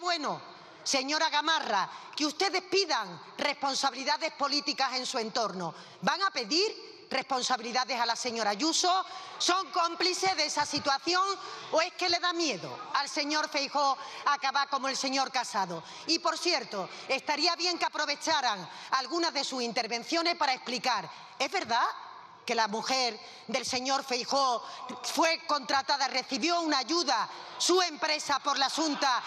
bueno, señora Gamarra, que ustedes pidan responsabilidades políticas en su entorno. ¿Van a pedir responsabilidades a la señora Ayuso? ¿Son cómplices de esa situación o es que le da miedo al señor Feijóo acabar como el señor Casado? Y, por cierto, estaría bien que aprovecharan algunas de sus intervenciones para explicar, ¿es verdad que la mujer del señor Feijóo fue contratada, recibió una ayuda, su empresa, por la Xunta?